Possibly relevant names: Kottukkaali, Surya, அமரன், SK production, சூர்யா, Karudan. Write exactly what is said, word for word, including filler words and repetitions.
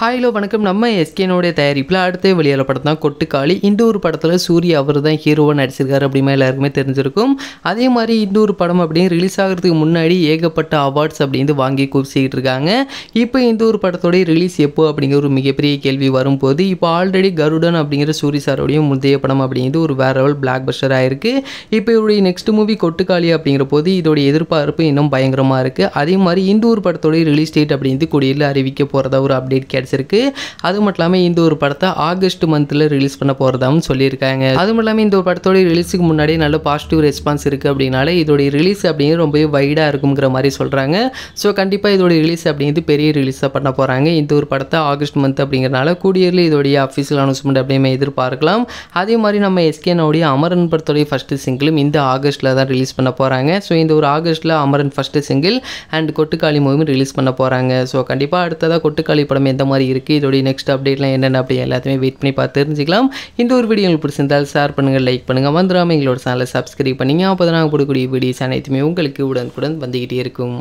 Hello வணக்கம். நம்ம எஸ்கேனோடைய தயாரிப்பில் அடுத்த வெளியாகிற படம் தான் கொட்டுக்காளி. இன்னொரு படத்தில் சூர்யா அவர் தான் ஹீரோவாக நடிச்சிருக்காரு அப்படிமா எல்லாருக்குமே தெரிஞ்சிருக்கும். அதே மாதிரி இன்னொரு படம் அப்படின்னு ரிலீஸ் ஆகிறதுக்கு முன்னாடி ஏகப்பட்ட அவார்ட்ஸ் அப்படின்னு வாங்கி குவிச்சிக்கிட்டு இருக்காங்க. இப்போ இன்னொரு படத்தோடைய ரிலீஸ் எப்போ அப்படிங்கிற ஒரு மிகப்பெரிய கேள்வி வரும்போது, இப்போ ஆல்ரெடி கருடன் அப்படிங்கிற சூரிய சாரோடைய முந்தைய படம் அப்படிங்கிறது ஒரு வேற லெவல் பிளாக் பஸ்டர் ஆயிருக்கு. இப்போ இவருடைய நெக்ஸ்ட் மூவி கொட்டுக்காளி அப்படிங்கிற போது இதோடைய எதிர்பார்ப்பு இன்னும் பயங்கரமாக இருக்குது. அதே மாதிரி இன்னொரு படத்தோடைய ரிலீஸ் டேட் அப்படிங்கிறது கூடியில் அறிவிக்க போகிறதா ஒரு அப்டேட் கிடைச்சிருக்கு. அது மட்டும் இல்லாமல் இந்த ஒரு படத்தை ஆகஸ்ட் மந்த்ல ரிலீஸ் பண்ண போறதாவும் சொல்லியிருக்காங்க. அது மட்டும் இல்லாமல் இந்த ஒரு படத்தோட ரிலீஸுக்கு முன்னாடி நல்ல பாசிட்டிவ் ரெஸ்பான்ஸ் இருக்குது அப்படின்னால இதோடைய ரிலீஸ் அப்படிங்கிறது ரொம்பவே வைடாக இருக்குங்கிற மாதிரி சொல்கிறாங்க. ஸோ கண்டிப்பாக இதோடைய ரிலீஸ் அப்படிங்கிறது பெரிய ரிலீஸாக பண்ண போகிறாங்க. இந்த ஒரு படத்தை ஆகஸ்ட் மந்த் அப்படிங்கிறனால கூடியில் இதோடைய அஃபிஷியல் அனௌன்ஸ்மெண்ட் அப்படின்னு எதிர்பார்க்கலாம். அதே மாதிரி நம்ம எஸ்கேனோடைய அமரன் படத்தோடைய ஃபஸ்ட்டு சிங்கிளும் இந்த ஆகஸ்ட்டில் தான் ரிலீஸ் பண்ண போகிறாங்க. ஸோ இந்த ஒரு ஆகஸ்ட்டில் அமரன் first single and Kottukkaali மூவியும் ரிலீஸ் பண்ண போகிறாங்க. ஸோ கண்டிப்பாக அடுத்ததாக கொட்டுக்காளி படம் எந்த மாதிரி இருக்குது, இதோடைய நெக்ஸ்ட் அப்டேட்லாம் என்னென்ன அப்படி எல்லாத்தையுமே வெயிட் பண்ணி பார்த்து தெரிஞ்சுக்கலாம். இந்த ஒரு வீடியோ உங்களுக்கு பிடிச்சிருந்தால் ஷேர் பண்ணுங்கள், லைக் பண்ணுங்கள், மறந்துடாமல் எங்களோட சேனலை சப்ஸ்கிரைப் பண்ணிங்க. அப்போ தான் நாங்கள் போடக்கூடிய வீடியோஸ் அனைத்துமே உங்களுக்கு உடனுக்குடன் வந்துக்கிட்டே இருக்கும்.